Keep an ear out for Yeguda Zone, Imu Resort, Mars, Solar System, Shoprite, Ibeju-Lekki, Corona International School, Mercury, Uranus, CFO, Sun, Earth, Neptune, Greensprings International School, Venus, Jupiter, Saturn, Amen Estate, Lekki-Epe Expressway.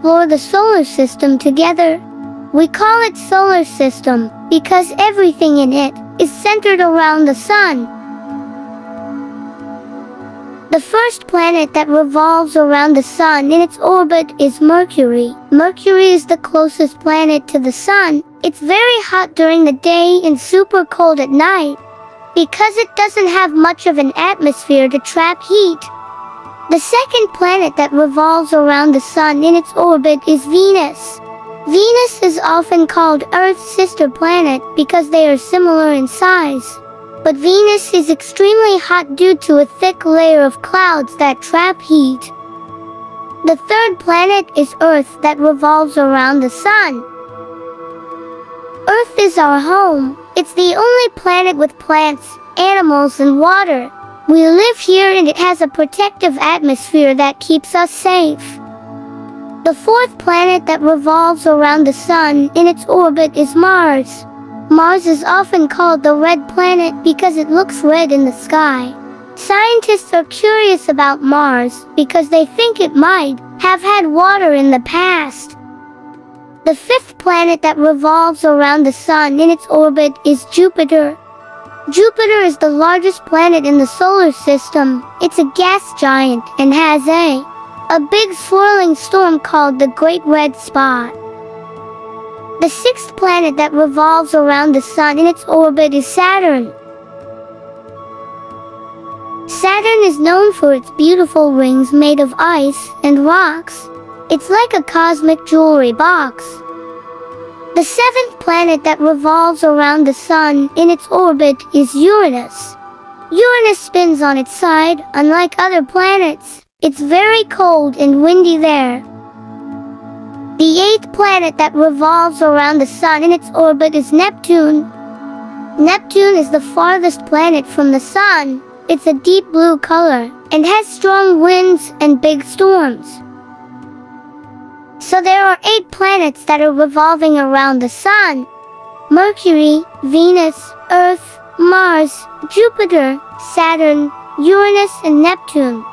explore the solar system together. We call it Solar System because everything in it is centered around the sun. The first planet that revolves around the sun in its orbit is Mercury. Mercury is the closest planet to the sun. It's very hot during the day and super cold at night. Because it doesn't have much of an atmosphere to trap heat. The second planet that revolves around the sun in its orbit is Venus. Venus is often called Earth's sister planet because they are similar in size. But Venus is extremely hot due to a thick layer of clouds that trap heat. The third planet is Earth that revolves around the sun. Earth is our home. It's the only planet with plants, animals, and water. We live here and it has a protective atmosphere that keeps us safe. The fourth planet that revolves around the sun in its orbit is Mars. Mars is often called the red planet because it looks red in the sky. Scientists are curious about Mars because they think it might have had water in the past. The fifth planet that revolves around the sun in its orbit is Jupiter. Jupiter is the largest planet in the solar system. It's a gas giant and has a big swirling storm called the Great Red Spot. The sixth planet that revolves around the sun in its orbit is Saturn. Saturn is known for its beautiful rings made of ice and rocks. It's like a cosmic jewelry box. The seventh planet that revolves around the sun in its orbit is Uranus. Uranus spins on its side, unlike other planets. It's very cold and windy there. The eighth planet that revolves around the sun in its orbit is Neptune. Neptune is the farthest planet from the sun. It's a deep blue color and has strong winds and big storms. So there are 8 planets that are revolving around the sun. Mercury, Venus, Earth, Mars, Jupiter, Saturn, Uranus, and Neptune.